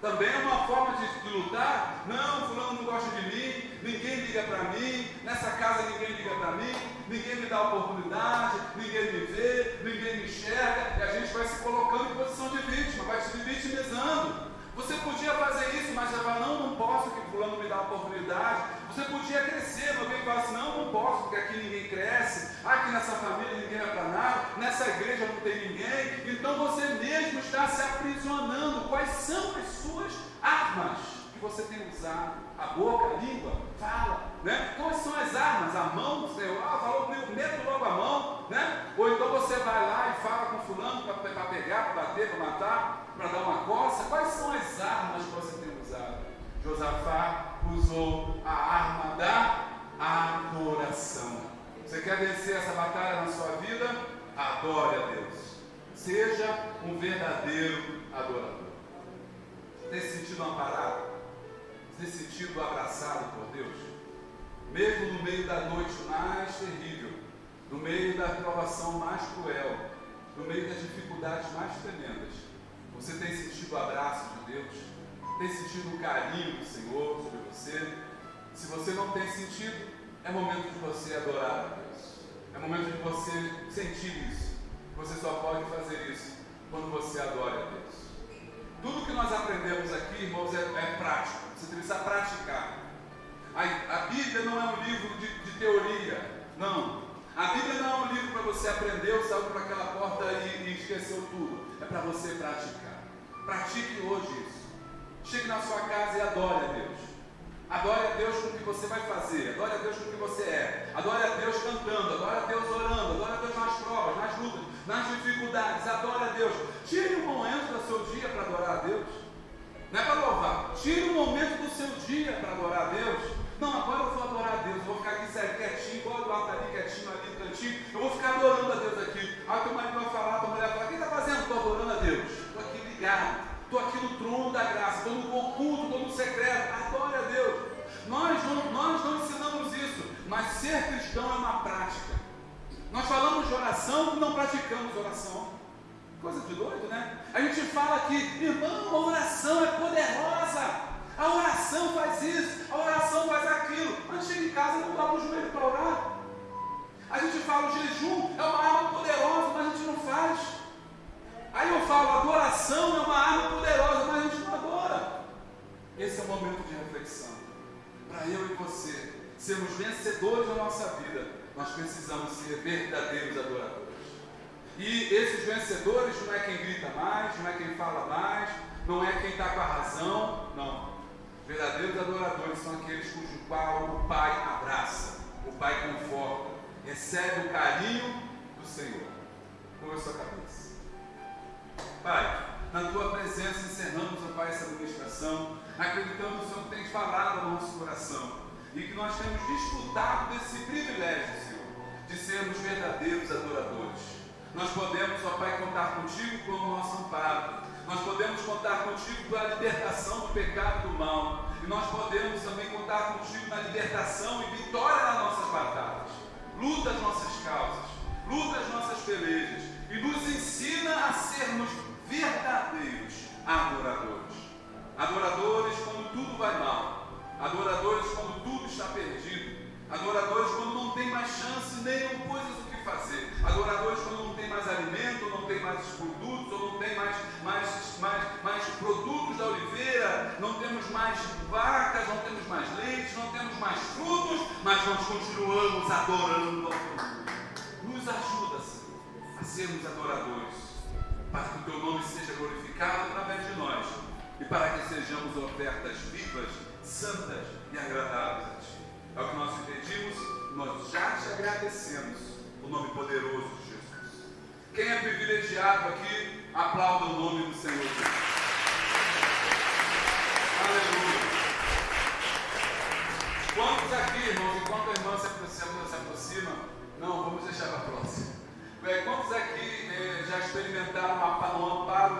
também é uma forma de lutar. Não, fulano não gosta de mim, ninguém liga para mim, nessa casa ninguém liga para mim, ninguém me dá oportunidade, ninguém me vê, ninguém me enxerga, e a gente vai se colocando em posição de vítima, vai se vitimizando. Você podia fazer isso, mas ela fala, não posso, que fulano me dá a oportunidade. Você podia crescer, mas alguém fala assim, não posso, porque aqui ninguém cresce, aqui nessa família ninguém vai para nada, nessa igreja não tem ninguém. Então você mesmo está se aprisionando. Quais são as suas armas que você tem usado? A boca, a língua, fala, né? Quais são as armas? A mão, você falou comigo, meto logo a mão, né? Ou então você vai lá e fala com fulano para pegar, para bater, para matar, para dar uma coça. Quais são as armas que você tem usado? Josafá usou a arma da adoração. Você quer vencer essa batalha na sua vida? Adore a Deus. Seja um verdadeiro adorador. Você tem se sentido amparado? Você tem se sentido abraçado por Deus? Mesmo no meio da noite mais terrível, no meio da provação mais cruel, no meio das dificuldades mais tremendas, você tem sentido o abraço de Deus? Tem sentido o carinho do Senhor sobre você? Se você não tem sentido, é momento de você adorar a Deus. É momento de você sentir isso. Você só pode fazer isso quando você adora a Deus. Tudo que nós aprendemos aqui, irmãos, é prático. Você precisa praticar. A Bíblia não é um livro de teoria, não. A Bíblia não é um livro para você aprender, ou saiu para aquela porta e esqueceu tudo. É para você praticar. Pratique hoje isso. Chegue na sua casa e adore a Deus. Adore a Deus com o que você vai fazer. Adore a Deus com o que você é. Adore a Deus cantando. Adore a Deus orando. Adore a Deus nas provas, nas lutas, nas dificuldades. Adore a Deus. Tire um momento do seu dia para adorar a Deus. Não é para louvar. Tire um momento do seu dia para adorar a Deus. Não, agora eu vou adorar a Deus. Eu vou ficar aqui sério, quietinho, igual o Eduardo ali, quietinho ali no cantinho. Eu vou ficar adorando a Deus aqui. Aí o teu marido vai falar, tua mulher vai falar, o que está fazendo? Estou adorando a Deus. Estou aqui ligado. Estou aqui no trono da graça, estou no oculto, estou no secreto. Adore a Deus. Nós não ensinamos isso, mas ser cristão é uma prática. Nós falamos de oração e não praticamos oração. Coisa de doido, né? A gente fala aqui, irmão, a oração é poderosa. A oração faz isso, a oração faz aquilo. Mas chega em casa e não dá o joelho para orar. A gente fala, o jejum é uma arma poderosa, mas a gente não faz. Aí eu falo, a adoração é uma arma poderosa, mas a gente não adora. Esse é o momento de reflexão. Para eu e você sermos vencedores da nossa vida, nós precisamos ser verdadeiros adoradores. E esses vencedores não é quem grita mais, não é quem fala mais, não é quem está com a razão, não. Verdadeiros adoradores são aqueles cujo qual o Pai abraça, o Pai conforta, recebe o carinho do Senhor. Põe a sua cabeça. Pai, na Tua presença encerramos, ó Pai, essa administração, acreditamos no Senhor que tem falado ao nosso coração e que nós temos desfrutado desse privilégio, Senhor, de sermos verdadeiros adoradores. Nós podemos, ó Pai, contar contigo como nosso amparo, nós podemos contar contigo pela libertação do pecado e do mal, e nós podemos também contar contigo na libertação e vitória nas nossas batalhas, luta as nossas causas, luta as nossas pelejas, e nos ensina a sermos verdadeiros adoradores. Adoradores quando tudo vai mal. Adoradores quando tudo está perdido. Adoradores quando não tem mais chance, nem coisas o que fazer. Adoradores quando não tem mais alimento, não tem mais produtos, ou não tem mais produtos da oliveira, não temos mais vacas, não temos mais leite, não temos mais frutos, mas nós continuamos adorando. Nos ajuda, Senhor, a sermos adoradores, para que o Teu nome seja glorificado através de nós e para que sejamos ofertas vivas, santas e agradáveis a Ti. É o que nós te pedimos, nós já te agradecemos, o nome poderoso de Jesus. Quem é privilegiado aqui, aplauda o nome do Senhor Jesus. Aleluia! Quantos aqui, irmãos, enquanto a irmã se aproxima, não, vamos deixar para a próxima. Quantos aqui já experimentaram um amparo